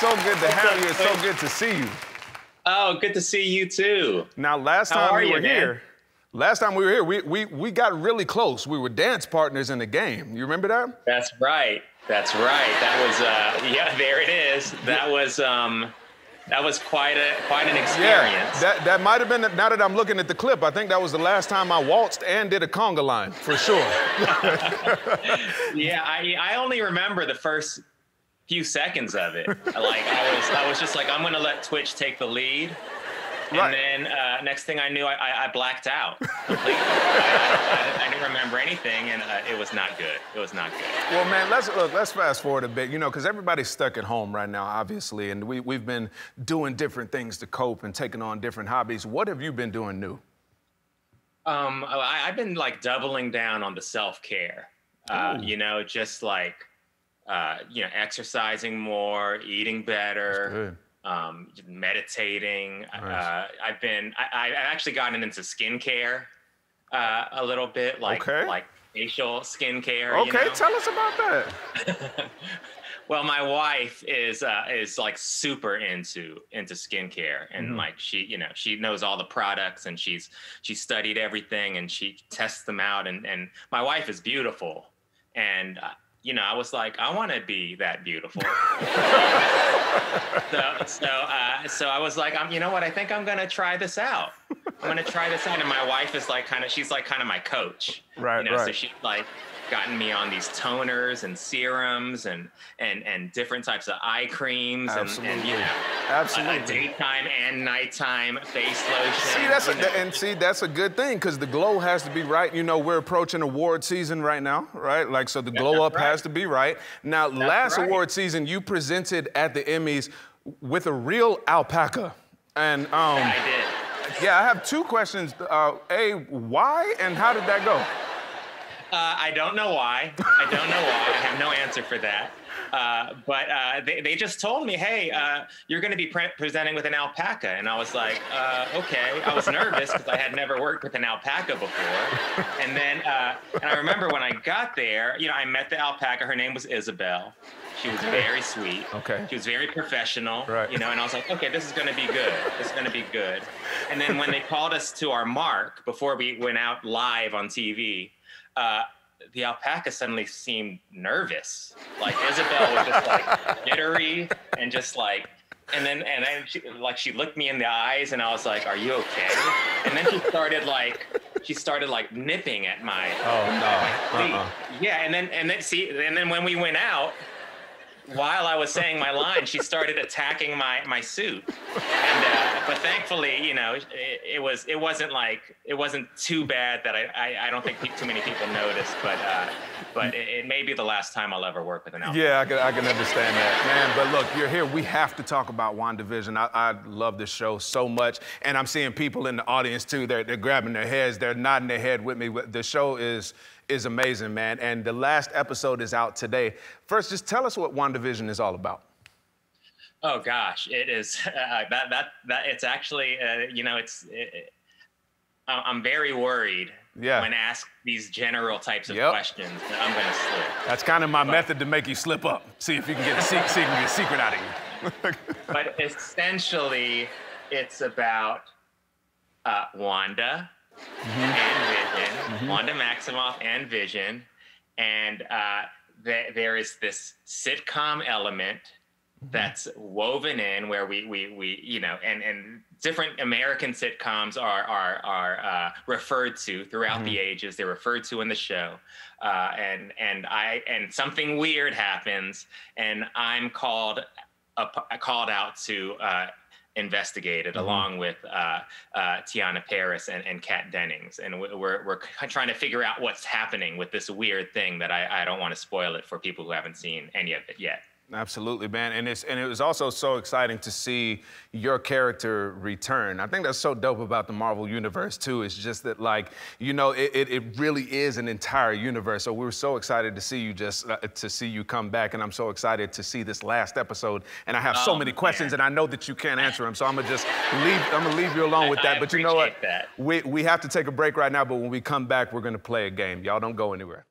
so good to have you. It's so good to see you. Oh, good to see you too. Now, last time we were here, we got really close. We were dance partners in the game. You remember that? That's right. That's right. That was yeah. There it is. That was quite an experience. Yeah, that might have been. Now that I'm looking at the clip, I think that was the last time I waltzed and did a conga line for sure. Yeah, I only remember the first few seconds of it. Like I was just like, I'm gonna let Twitch take the lead. And then next thing I knew, I blacked out completely. I didn't remember anything, and it was not good. It was not good. Well, man, let's fast forward a bit, you know, because everybody's stuck at home right now, obviously, and we've been doing different things to cope and taking on different hobbies. What have you been doing new? I've been, like, doubling down on the self-care, you know, just, like, you know, exercising more, eating better. That's good. Meditating. Nice. I've actually gotten into skincare a little bit, like facial skincare. Okay, you know? Tell us about that. Well, my wife is like super into skincare, and like she knows all the products, and she studied everything, and she tests them out, and my wife is beautiful, and. You know, I was like, I want to be that beautiful. So I was like, you know what? I think I'm going to try this out. I'm going to try this out. And my wife is like kind of my coach. Right, you know, right. So she's like gotten me on these toners and serums and different types of eye creams. Absolutely. And you know, absolutely. A daytime and nighttime face lotion. See, that's that's a good thing, because the glow has to be right. You know, we're approaching award season right now, right? Like, so the glow up has to be right. Now, last award season, you presented at the Emmys with a real alpaca. And I did. Yeah, I have two questions. A, why and how did that go? I don't know why. I don't know why. I have no answer for that. But they just told me, hey, you're going to be presenting with an alpaca. And I was like, okay. I was nervous because I had never worked with an alpaca before. And then and I remember when I got there, you know, I met the alpaca. Her name was Isabel. She was very sweet. Okay. She was very professional. Right. You know, and I was like, okay, this is going to be good. This is going to be good. And then when they called us to our mark before we went out live on TV, the alpaca suddenly seemed nervous. Like Isabel was just like jittery and just like, and then she looked me in the eyes and I was like, "Are you okay?" And then she started like nipping at my sleeve. Yeah, and then when we went out, while I was saying my line, she started attacking my suit. And, but thankfully, you know, it wasn't too bad that I don't think too many people noticed. But it may be the last time I'll ever work with an album. Yeah, I can understand that, man. But look, you're here. We have to talk about WandaVision. I love this show so much, and I'm seeing people in the audience too. They're grabbing their heads. They're nodding their head with me. The show is amazing, man. And the last episode is out today. First, just tell us what WandaVision is all about. Oh gosh, it is it's actually you know, I'm very worried when asked these general types of questions that I'm gonna slip. That's kind of my method to make you slip up. See if you can get a secret out of you. But essentially, it's about Wanda. And Vision, Wanda Maximoff and Vision, and there is this sitcom element that's woven in where we you know, and different American sitcoms are referred to throughout the ages. They're referred to in the show, and something weird happens, and I'm called out to. Investigated along with Tiana Paris and Kat Dennings. And we're trying to figure out what's happening with this weird thing that I don't want to spoil it for people who haven't seen any of it yet. Absolutely, man. And it was also so exciting to see your character return. I think that's so dope about the Marvel Universe, too, is just that, like, you know, it really is an entire universe. So we were so excited to see you come back, and I'm so excited to see this last episode. And I have so many questions, and I know that you can't answer them, so I'm gonna just leave you alone with that. But you know what? We have to take a break right now, but when we come back, we're gonna play a game. Y'all don't go anywhere.